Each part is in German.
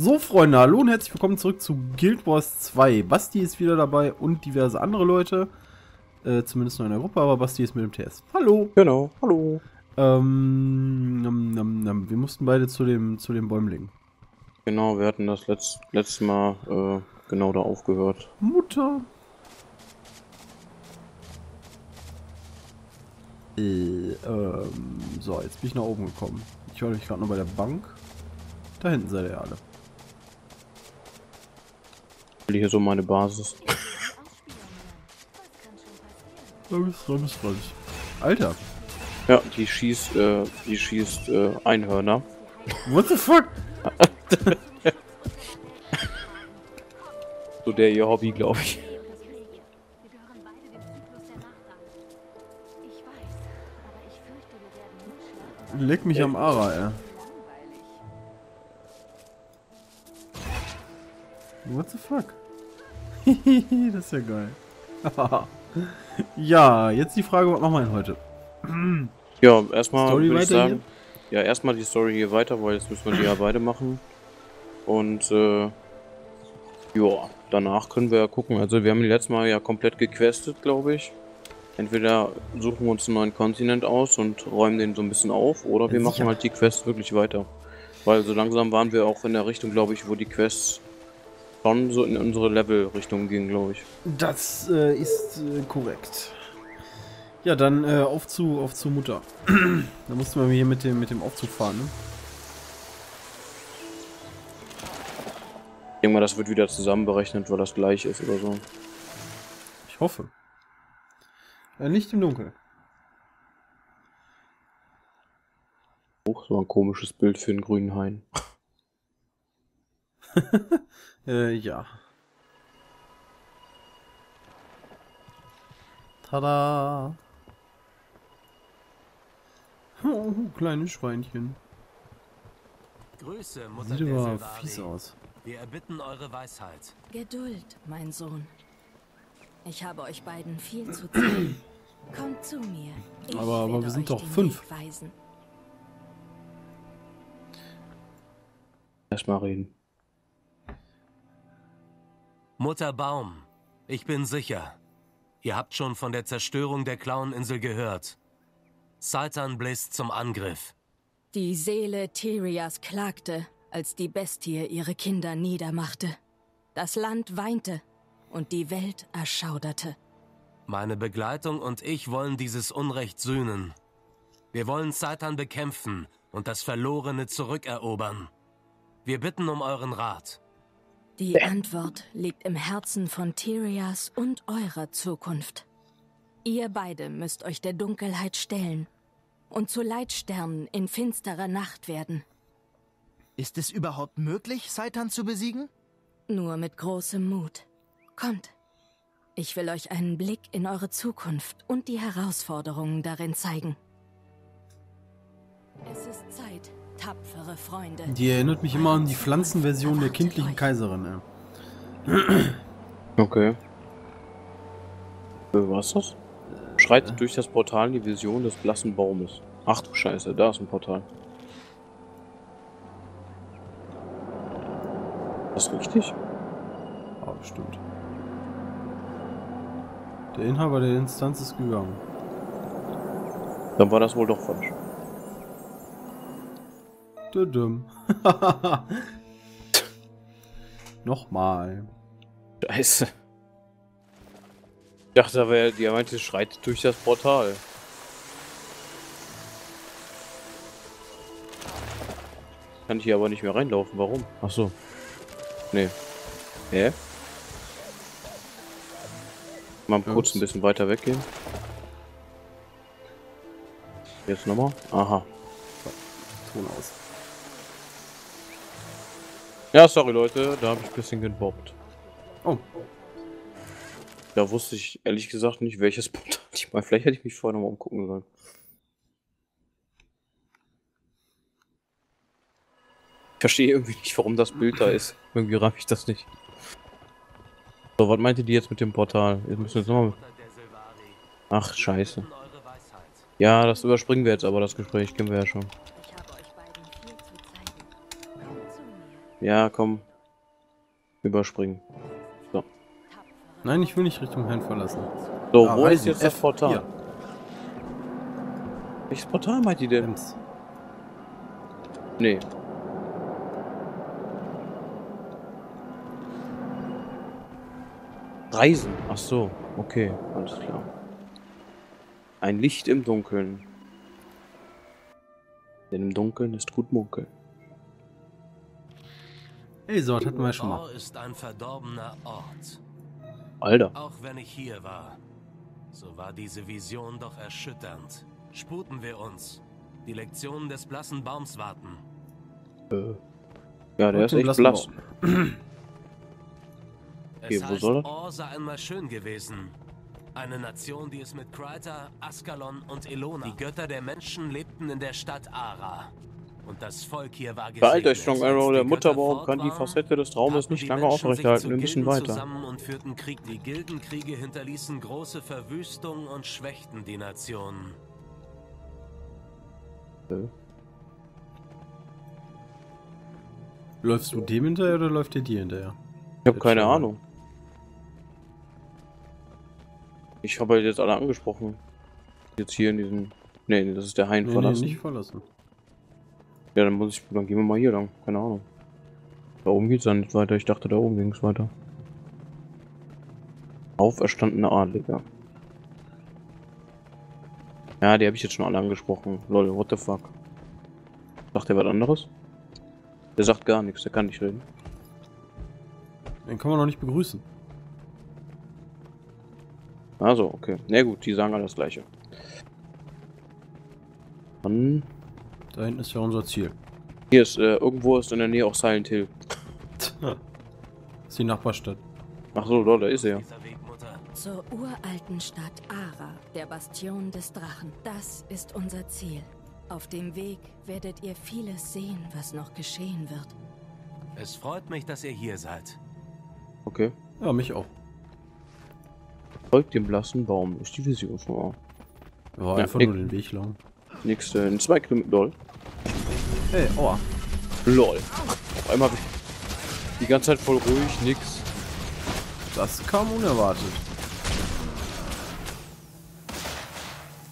So Freunde, hallo und herzlich willkommen zurück zu Guild Wars 2. Basti ist wieder dabei und diverse andere Leute, zumindest nur in der Gruppe, aber Basti ist mit dem TS. Hallo! Genau, hallo! Wir mussten beide zu dem Bäumling. Genau, wir hatten das letzte Mal genau da aufgehört. Mutter! So, jetzt bin ich nach oben gekommen. Ich war nämlich gerade noch bei der Bank. Da hinten seid ihr alle. Hier so meine Basis. Alter. Ja, die schießt Einhörner. What the fuck? So der ihr Hobby, glaube ich. Leck mich am Ara, ey. What the fuck? Das ist ja geil. Ja, jetzt die Frage, was machen wir denn heute? Ja, erstmal würde ich sagen, hier? Ja, erstmal die Story hier weiter, weil jetzt müssen wir die ja beide machen. Und ja, danach können wir ja gucken. Also wir haben die letzte Mal ja komplett gequestet, glaube ich. Entweder suchen wir uns einen neuen Kontinent aus und räumen den so ein bisschen auf, oder wir machen halt die Quest wirklich weiter. Weil so langsam waren wir auch in der Richtung, glaube ich, wo die Quests schon so in unsere Level-Richtung gingen, glaube ich. Das ist korrekt. Ja, dann auf zu Mutter. Da mussten wir hier mit dem Aufzug fahren, ne? Ich denke mal, das wird wieder zusammenberechnet, weil das gleich ist oder so. Ich hoffe. Nicht im Dunkeln. Auch so ein komisches Bild für einen grünen Hain. Ja. Tada! Oh, kleine Schweinchen. Grüße, Mutter. Sieht aber fies aus. Wir erbitten eure Weisheit. Geduld, mein Sohn. Ich habe euch beiden viel zu tun. Kommt zu mir. Aber wir sind doch 5. Erstmal reden. Mutter Baum, ich bin sicher, ihr habt schon von der Zerstörung der Klaueninsel gehört. Seitan bläst zum Angriff. Die Seele Tyrias klagte, als die Bestie ihre Kinder niedermachte. Das Land weinte und die Welt erschauderte. Meine Begleitung und ich wollen dieses Unrecht sühnen. Wir wollen Seitan bekämpfen und das Verlorene zurückerobern. Wir bitten um euren Rat. Die Antwort liegt im Herzen von Tyrias und eurer Zukunft. Ihr beide müsst euch der Dunkelheit stellen und zu Leitsternen in finsterer Nacht werden. Ist es überhaupt möglich, Seitan zu besiegen? Nur mit großem Mut. Kommt, ich will euch einen Blick in eure Zukunft und die Herausforderungen darin zeigen. Es ist Zeit. Tapfere Freunde. Die erinnert mich immer an die Pflanzenversion der kindlichen Kaiserin. Okay. Was ist das? Schreitet durch das Portal die Vision des blassen Baumes. Ach du Scheiße, da ist ein Portal. Das ist richtig? Ah, bestimmt. Der Inhaber der Instanz ist gegangen. Dann war das wohl doch falsch. Nochmal. Scheiße. Ich dachte, da wäre der Diamant, schreit durch das Portal. Kann ich hier aber nicht mehr reinlaufen. Warum? Ach so. Nee. Hä? Mal kurz ein bisschen weiter weggehen. Jetzt nochmal. Aha. Ton aus. Ja, sorry Leute, da habe ich ein bisschen gebobbt. Oh. Da wusste ich ehrlich gesagt nicht, welches Portal ich meine. Vielleicht hätte ich mich vorher nochmal umgucken sollen. Ich verstehe irgendwie nicht, warum das Bild da ist. Irgendwie raff ich das nicht. So, was meinte die jetzt mit dem Portal? Jetzt müssen wir jetzt nochmal... Ach, scheiße. Ja, das überspringen wir jetzt, aber das Gespräch kennen wir ja schon. Ja, komm. Überspringen. So. Nein, ich will nicht Richtung Herrn verlassen. So, wo ist jetzt das Portal? Hier. Welches Portal meint ihr denn? Ems. Nee. Reisen. Ach so. Okay, alles klar. Ein Licht im Dunkeln. Denn im Dunkeln ist gut munkeln. Ey, so hatten wir schon mal. Ist ein verdorbener Ort. Alter. Auch wenn ich hier war, so war diese Vision doch erschütternd. Sputen wir uns. Die Lektionen des blassen Baums warten. Ja, der ist echt blass. Es heißt, Or sei einmal schön gewesen. Eine Nation, die es mit Kryta, Askalon und Elona. Die Götter der Menschen lebten in der Stadt Ara. Und das Volk hier war gesegnet. Beeilt euch, Strong Arrow, der Mutterbaum kann die Facette des Traumes nicht lange aufrechterhalten. Wir müssen weiter. Zusammen und führten Krieg. Die Gildenkriege hinterließen große Verwüstungen und schwächten die Nationen. Läufst du dem hinterher oder läuft der dir hinterher? Ich habe keine Ahnung. Ich habe halt jetzt alle angesprochen. Jetzt hier in diesem... Nee, das ist der Hain verlassen. Nee, nicht verlassen. Ja, dann muss ich... Dann gehen wir mal hier lang. Keine Ahnung. Da oben geht's dann nicht weiter. Ich dachte, da oben ging es weiter. Auferstandene Adliger. Ja, die habe ich jetzt schon alle angesprochen. Lol, what the fuck. Sagt der was anderes? Der sagt gar nichts, der kann nicht reden. Den kann man noch nicht begrüßen. Also, okay. Na gut, die sagen alle das Gleiche. Dann... Da hinten ist ja unser Ziel. Hier ist, irgendwo ist in der Nähe auch Silent Hill. Das ist die Nachbarstadt. Ach so, da ist er ja. Zur uralten Stadt Ara, der Bastion des Drachen. Das ist unser Ziel. Auf dem Weg werdet ihr vieles sehen, was noch geschehen wird. Es freut mich, dass ihr hier seid. Okay. Ja, mich auch. Folgt dem blassen Baum, ist die Vision von Ara. Ja, einfach nur den Weg lang. Nächste, in 2 Kilometer, lol. Hey, aua. Lol. Auf einmal die ganze Zeit voll ruhig, nix. Das kam unerwartet.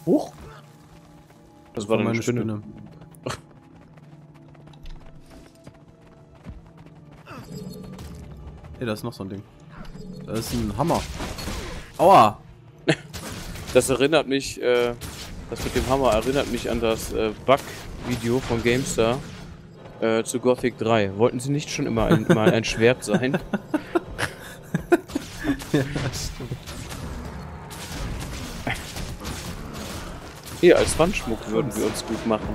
Huch! Das war meine Spinne. Ey, da ist noch so ein Ding. Da ist ein Hammer. Aua! Das erinnert mich, das mit dem Hammer erinnert mich an das Bug-Video von Gamestar zu Gothic 3. Wollten sie nicht schon immer mal ein Schwert sein? Ja, das stimmt. Hier, als Wandschmuck würden wir uns gut machen.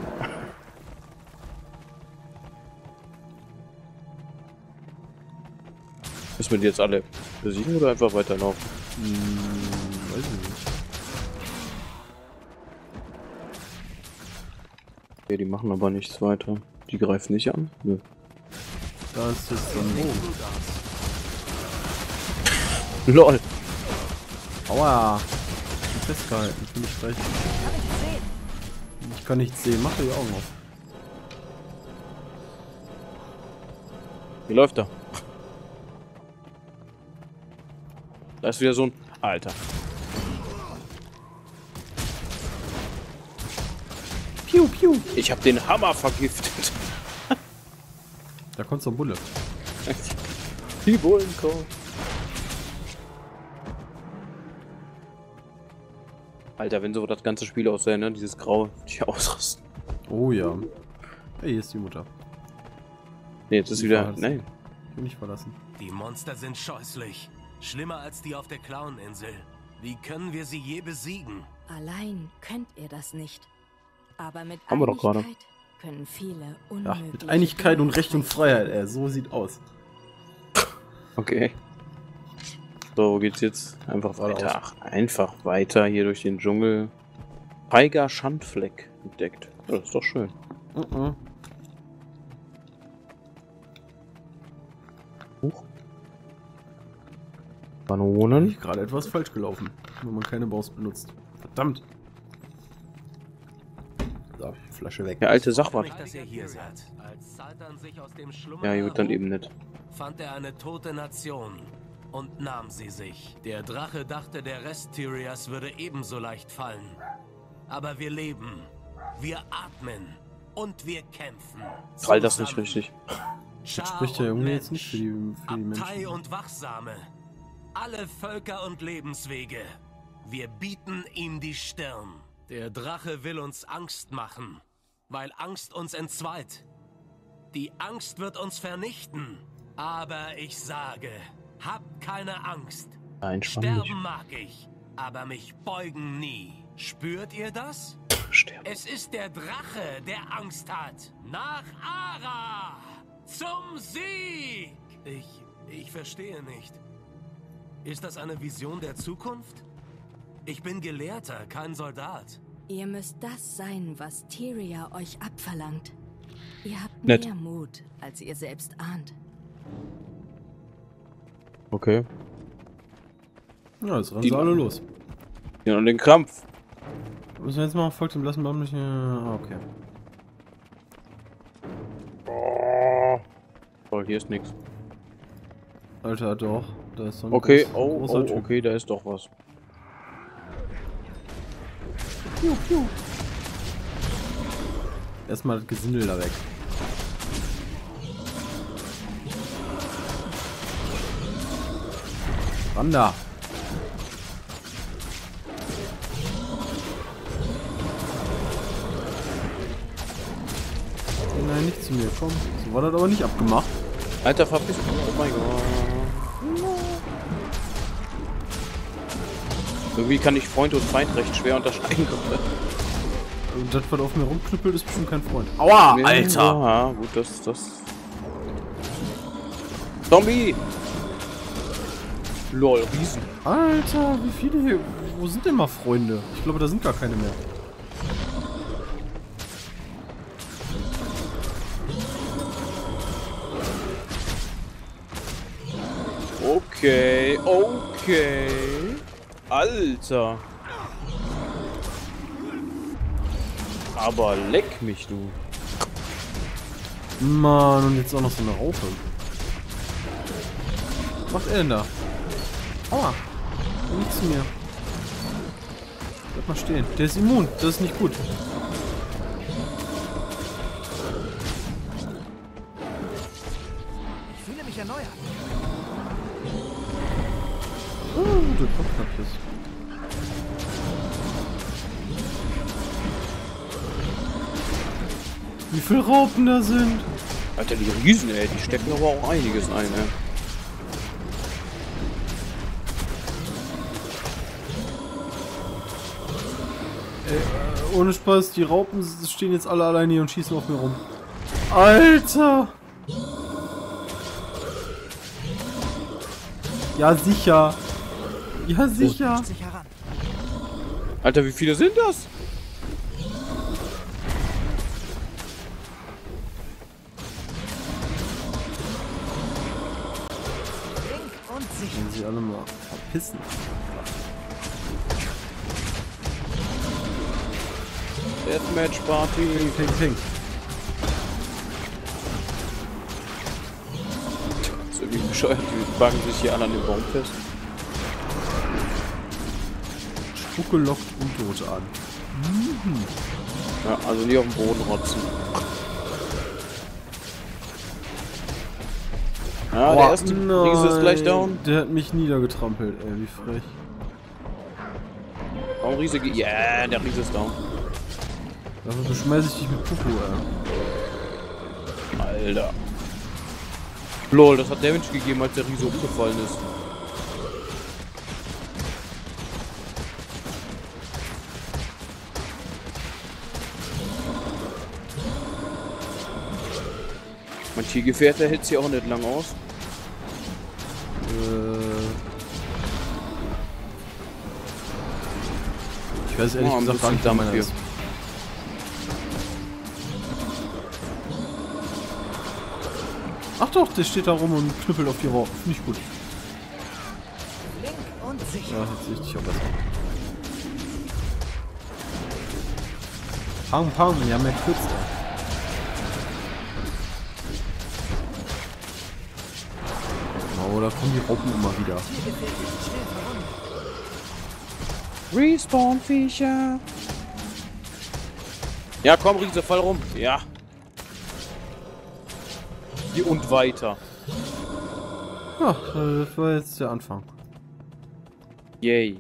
Müssen wir die jetzt alle besiegen oder einfach weiterlaufen? Weiß ich nicht. Okay, die machen aber nichts weiter. Die greifen nicht an? Nö. Da ist jetzt so ein Bogen. LOL! Aua! Festgehalten, ich will mich streichen. Ich kann nichts sehen, mach die Augen auf. Wie läuft er? Da ist wieder so ein... Alter. Piu, piu. Ich hab den Hammer vergiftet. Da kommt so ein Bulle. Die Bullen kommen. Alter, wenn so das ganze Spiel aussehen, ne? Dieses Graue, die ausrasten. Oh ja. Hey, hier ist die Mutter. Nee, jetzt ist wieder... Verlassen. Nein. Ich will nicht verlassen. Die Monster sind scheußlich. Schlimmer als die auf der Klaueninsel. Wie können wir sie je besiegen? Allein könnt ihr das nicht. Aber mit Haben Einigkeit können viele unmöglich... Ja, mit Einigkeit und Recht und Freiheit, ey. So sieht aus. Okay. So, wo geht's jetzt? Einfach weiter. Ach, einfach weiter hier durch den Dschungel. Feiger Schandfleck entdeckt. Ja, das ist doch schön. Huch. Kanonen. Ich bin gerade etwas falsch gelaufen, wenn man keine Baus benutzt. Verdammt. So, Flasche weg. Der alte Sachwart. Ja, gut, dann eben nicht. Fand er eine tote Nation und nahm sie sich. Der Drache dachte, der Rest Tyrias würde ebenso leicht fallen. Aber wir leben, wir atmen und wir kämpfen. Trall das nicht richtig. Das spricht der Junge jetzt nicht für die Menschen. Abtei und Wachsame. Alle Völker und Lebenswege. Wir bieten ihm die Stirn. Der Drache will uns Angst machen, weil Angst uns entzweit. Die Angst wird uns vernichten. Aber ich sage, habt keine Angst. Nein, sterben mag ich, aber mich beugen nie. Spürt ihr das? Sterben. Es ist der Drache, der Angst hat. Nach Ara! Zum Sieg! Ich verstehe nicht. Ist das eine Vision der Zukunft? Ich bin Gelehrter, kein Soldat. Ihr müsst das sein, was Tyria euch abverlangt. Ihr habt mehr Mut, als ihr selbst ahnt. Okay. Na, jetzt rennen sie alle los. Ja, und den Krampf. Müssen wir jetzt mal folgt dem blassen Baum nicht... Okay. Oh, hier ist nichts. Alter, doch. Da ist so ein großer Typ. Okay, da ist doch was. Piu, piu. Erstmal das Gesindel da weg. Ran da! Nein, nicht zu mir, komm. So war das aber nicht abgemacht. Alter, verpiss mich. Oh mein Gott. Irgendwie kann ich Freund und Feind recht schwer unterscheiden. Und das, was auf mir rumknüppelt, ist bestimmt kein Freund. Aua, Alter! Ja, gut, das ist das. Zombie! Lol, Riesen. Alter, wie viele hier. Wo sind denn mal Freunde? Ich glaube, da sind gar keine mehr. Okay, okay. Alter. Aber leck mich, du. Mann, und jetzt auch noch so eine Raupe. Was macht er denn da? Aua. Nicht zu mir. Bleib mal stehen. Der ist immun. Das ist nicht gut. Ich fühle mich erneuert. Oh, der Kopfknopf ist. Wie viele Raupen da sind? Alter, die Riesen, ey, die stecken aber auch einiges ein, ey. Ohne Spaß, die Raupen stehen jetzt alle alleine hier und schießen auf mir rum. Alter! Ja, sicher! Ja, sicher! Alter, wie viele sind das? Wenn sie alle mal verpissen. Deathmatch Party. Ping, ping. Das ist irgendwie bescheuert, die backen sich hier an den Baum fest. Spucke lockt Untote an. Mhm. Ja, also nie auf den Boden rotzen. Ah, oh, der erste Riese ist gleich down. Der hat mich niedergetrampelt, ey, wie frech. Oh, Riese geht. Yeah, der Riese ist down. Dafür beschmeiß ich dich mit Pupu, ey. Alter. Lol, das hat Damage gegeben, als der Riese umgefallen ist. Mein Tiergefährte hält sie auch nicht lang aus. Ich weiß ehrlich gesagt gar nicht, da meiner ist. Ach doch, der steht da rum und knüppelt auf die Raupe. Finde ich gut. Link und sicher. Ja, jetzt sehe ich dich auch besser. Pam, pam, wir haben ja Kürze. Oh, da kommen die Raupen immer wieder. Respawn, Viecher. Ja, komm, Riese, voll rum. Ja. Hier und weiter. Ja, das war jetzt der Anfang. Yay.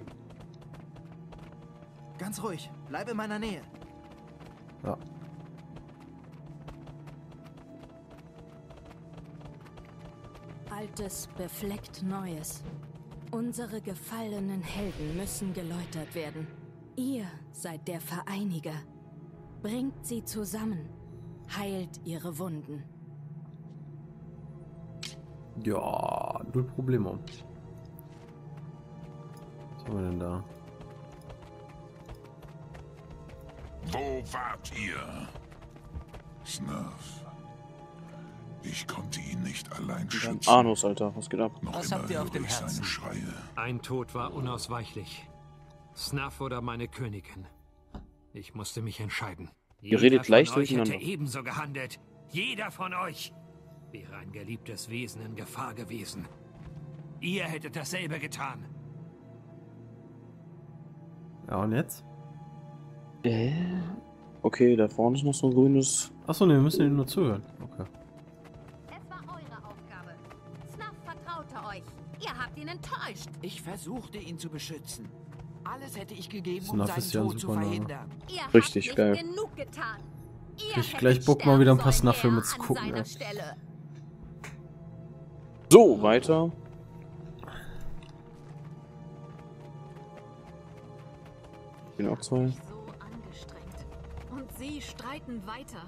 Ganz ruhig, bleib in meiner Nähe. Ja. Altes befleckt Neues. Unsere gefallenen Helden müssen geläutert werden. Ihr seid der Vereiniger. Bringt sie zusammen. Heilt ihre Wunden. Ja, null Probleme. Was haben wir denn da? Wo wart ihr? Snurf. Ich konnte ihn nicht allein schützen. Arnus, Alter, was geht ab? Was habt ihr auf dem Herzen? Ein Tod war unausweichlich. Snurf oder meine Königin. Ich musste mich entscheiden. Ihr redet leicht durcheinander. Jeder von euch hätte ebenso gehandelt. Jeder von euch wäre ein geliebtes Wesen in Gefahr gewesen. Ihr hättet dasselbe getan. Ja, und jetzt? Okay, da vorne ist noch so ein grünes... Achso, ne, wir müssen ihm nur zuhören. Okay. Es war eure Aufgabe. Snurf vertraute euch. Ihr habt ihn enttäuscht. Ich versuchte, ihn zu beschützen. Alles hätte ich gegeben, um seinen Tod zu verhindern. Richtig geil. Ich gleich Bock mal wieder ein paar Snurf-Filme zu gucken. Ey. So, weiter. Ich bin auch zwei. Und sie streiten weiter.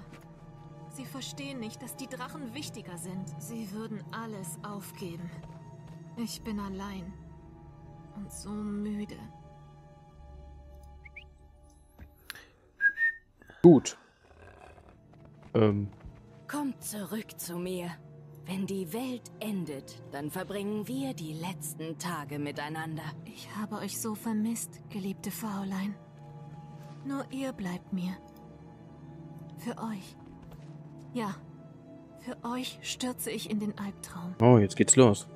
Sie verstehen nicht, dass die Drachen wichtiger sind. Sie würden alles aufgeben. Ich bin allein. Und so müde. Gut. Kommt zurück zu mir. Wenn die Welt endet, dann verbringen wir die letzten Tage miteinander. Ich habe euch so vermisst, geliebte Fräulein. Nur ihr bleibt mir. Für euch. Ja, für euch stürze ich in den Albtraum. Oh, jetzt geht's los.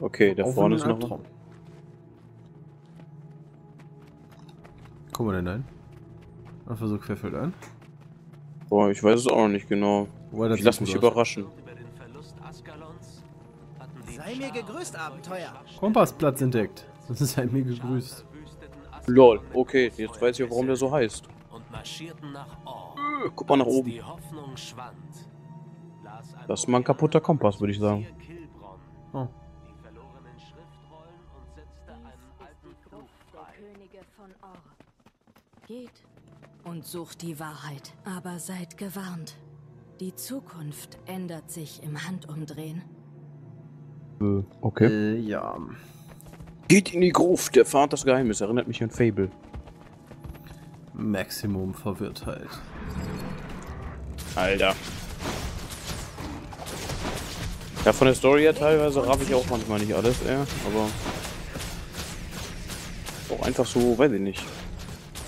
Okay, da vorne ist noch... Wo kommen wir denn ein? Einfach so querfeld ein? Boah, ich weiß es auch nicht genau. Ich lasse mich überraschen. Sei mir gegrüßt, Abenteuer. Kompassplatz entdeckt. Das ist halt mir gegrüßt. Lol, okay, jetzt weiß ich auch, warum der so heißt. Guck mal nach oben. Das ist mal ein kaputter Kompass, würde ich sagen. Oh. Geht und sucht die Wahrheit, aber seid gewarnt. Die Zukunft ändert sich im Handumdrehen. Okay. Ja. Geht in die Gruft, der Pfad des Geheimnisses, erinnert mich an Fable. Maximum Verwirrtheit. Alter. Ja, von der Story her teilweise raff ich auch manchmal nicht alles, aber auch einfach so, weiß ich nicht.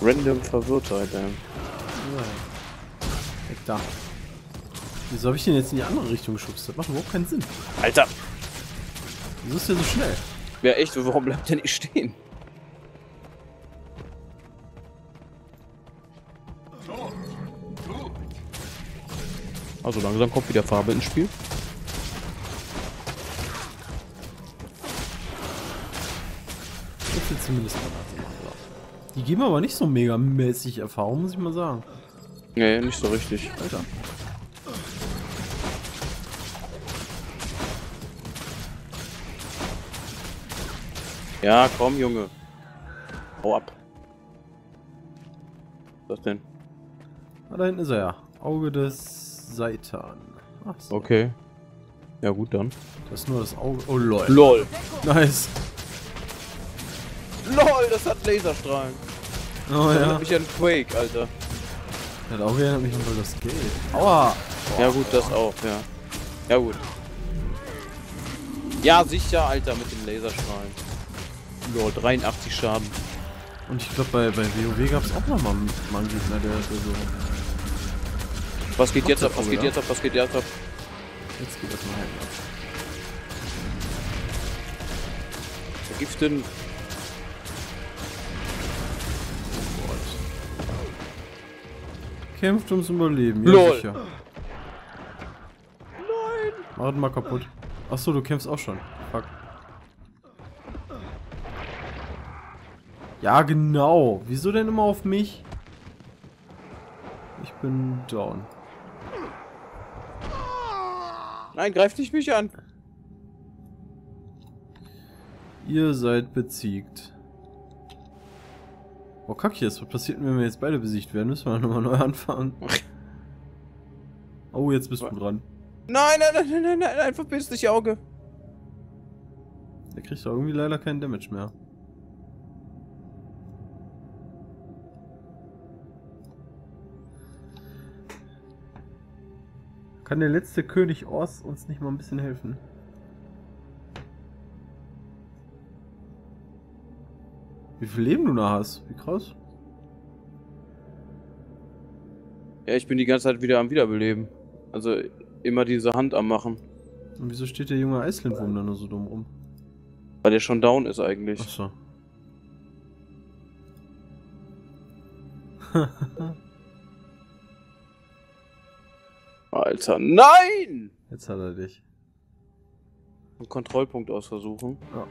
Random Verwirrtheit, ey. Weg da. Wieso habe ich den jetzt in die andere Richtung geschubst? Das macht überhaupt keinen Sinn. Alter! Wieso ist der so schnell? Ja echt, warum bleibt der nicht stehen? Also langsam kommt wieder Farbe ins Spiel. Ich will zumindest mal nachdenken. Die geben aber nicht so mega mäßig Erfahrung, muss ich mal sagen. Nee, nicht so richtig. Alter. Ja, komm, Junge. Hau ab. Was denn? Ah, da hinten ist er ja. Auge des Seitan. Ach so. Okay. Ja, gut dann. Das ist nur das Auge. Oh, lol. Lol. Nice. LOL, das hat Laserstrahlen. Oh ja. Das hat mich an Quake, Alter. Das auch erinnert mich an das Geld. Aua! Boah, ja gut, das auch, ja. Ja gut. Ja, sicher, Alter, mit dem Laserstrahlen. LOL, 83 Schaden. Und ich glaube, bei WoW gab es auch noch mal einen Gegner, der ist so. Was geht jetzt ab? Was geht jetzt ab? Was geht jetzt ab? Jetzt geht das mal halt ab. Vergiften. Oh Gott. Kämpft ums Überleben. LOL. Sicher. Nein. Mach den mal kaputt. Achso, du kämpfst auch schon. Fuck. Ja, genau. Wieso denn immer auf mich? Ich bin down. Nein, greift nicht mich an. Ihr seid besiegt. Oh, kack hier, was passiert, wenn wir jetzt beide besiegt werden? Müssen wir nochmal neu anfangen. Oh, jetzt bist du dran. Nein, nein, nein, nein, nein, nein, verpiss dich, Auge. Der kriegt doch irgendwie leider keinen Damage mehr. Kann der letzte König Ors uns nicht mal ein bisschen helfen? Wie viel Leben du noch hast? Wie krass. Ja, ich bin die ganze Zeit wieder am Wiederbeleben. Also immer diese Hand am Machen. Und wieso steht der junge Eislinwurm da nur so dumm rum? Weil der schon down ist eigentlich. Achso. Alter, nein! Jetzt hat er dich. Einen Kontrollpunkt ausversuchen. Ja.